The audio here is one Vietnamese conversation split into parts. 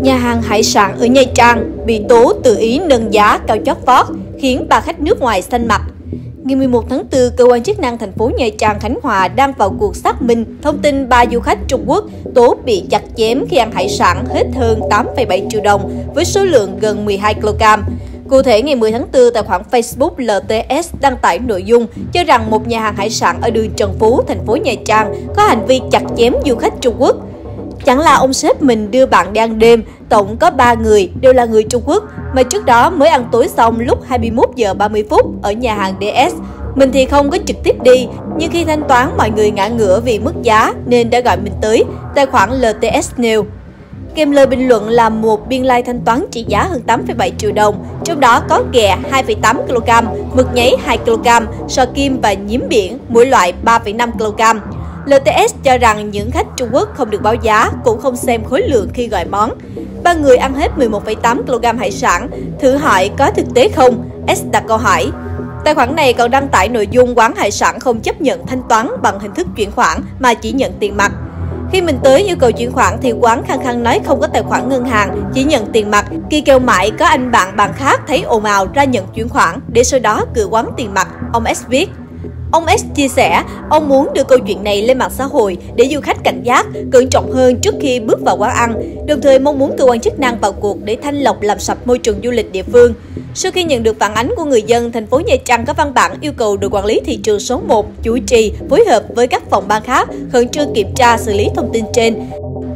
Nhà hàng hải sản ở Nha Trang bị tố tự ý nâng giá cao chót vót khiến 3 khách nước ngoài xanh mặt. Ngày 11 tháng 4, cơ quan chức năng thành phố Nha Trang, Khánh Hòa đang vào cuộc xác minh thông tin 3 du khách Trung Quốc tố bị chặt chém khi ăn hải sản hết hơn 8,7 triệu đồng với số lượng gần 12 kg. Cụ thể, ngày 10 tháng 4, tài khoản Facebook L.T.S đăng tải nội dung cho rằng một nhà hàng hải sản ở đường Trần Phú, thành phố Nha Trang có hành vi chặt chém du khách Trung Quốc. Chẳng là ông sếp mình đưa bạn đi ăn đêm, tổng có 3 người đều là người Trung Quốc, mà trước đó mới ăn tối xong lúc 21:30 ở nhà hàng Đ.S. Mình thì không có trực tiếp đi, nhưng khi thanh toán mọi người ngã ngửa vì mức giá nên đã gọi mình tới, tài khoản L.T.S nêu. Kèm lời bình luận là một biên lai thanh toán trị giá hơn 8,7 triệu đồng, trong đó có ghẹ 2,8 kg, mực nháy 2 kg, sò kim và nhím biển mỗi loại 3,5 kg. L.T.S cho rằng những khách Trung Quốc không được báo giá, cũng không xem khối lượng khi gọi món. 3 người ăn hết 11,8 kg hải sản, thử hỏi có thực tế không? S đặt câu hỏi. Tài khoản này còn đăng tải nội dung quán hải sản không chấp nhận thanh toán bằng hình thức chuyển khoản mà chỉ nhận tiền mặt. Khi mình tới yêu cầu chuyển khoản thì quán khăng khăng nói không có tài khoản ngân hàng, chỉ nhận tiền mặt. Khi kêu mãi có anh bạn khác thấy ồn ào ra nhận chuyển khoản để sau đó cự quán tiền mặt, ông S viết. Ông S chia sẻ, ông muốn đưa câu chuyện này lên mạng xã hội để du khách cảnh giác, cẩn trọng hơn trước khi bước vào quán ăn, đồng thời mong muốn cơ quan chức năng vào cuộc để thanh lọc làm sạch môi trường du lịch địa phương. Sau khi nhận được phản ánh của người dân, thành phố Nha Trang có văn bản yêu cầu đội quản lý thị trường số 1 chủ trì phối hợp với các phòng ban khác khẩn trương kiểm tra xử lý thông tin trên,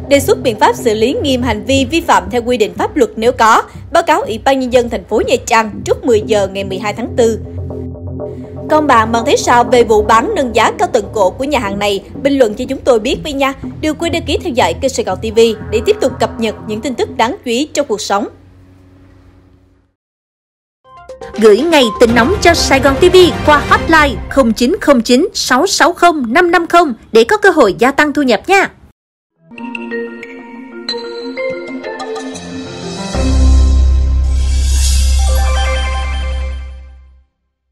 đề xuất biện pháp xử lý nghiêm hành vi vi phạm theo quy định pháp luật nếu có, báo cáo Ủy ban Nhân dân thành phố Nha Trang trước 10 giờ ngày 12 tháng 4. Còn bạn thấy sao về vụ bán nâng giá cao tận cổ của nhà hàng này? Bình luận cho chúng tôi biết với nha. Đừng quên đăng ký theo dõi kênh Sài Gòn TV để tiếp tục cập nhật những tin tức đáng chú ý trong cuộc sống. Gửi ngay tin nóng cho Sài Gòn TV qua hotline 0909 660 550 để có cơ hội gia tăng thu nhập nha.